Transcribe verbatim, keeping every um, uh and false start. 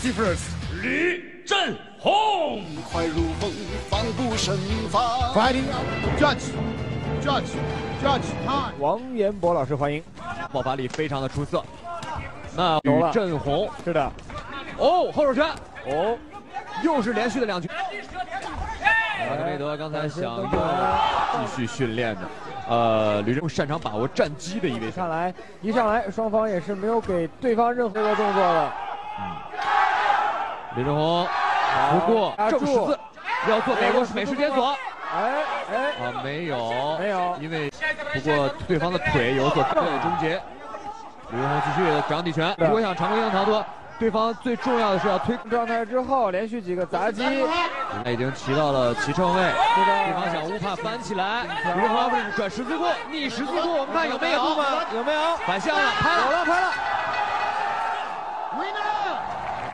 Lucifer 吕振宏，快如梦，防不胜防。Fighting Judge Judge Judge Time， 王彦博老师欢迎，爆发力非常的出色。那吕振宏是的，哦，后手拳，哦，又是连续的两局。 瓦格贝德刚才想用继续训练的，呃，吕振宏擅长把握战机的一位。上来一上来，双方也是没有给对方任何的动作的。吕振宏，不过正十字要做美国美式连锁。哎哎，啊没有没有，因为不过对方的腿有所终结。吕振宏继续掌底拳，如果想常规性逃脱。 对方最重要的是要推状态之后，连续几个砸击。现在已经骑到了骑乘位，对方想乌帕翻起来，如何转十字步，逆十字步，我们看有没有？有没有？反向了，拍了，有了，拍了。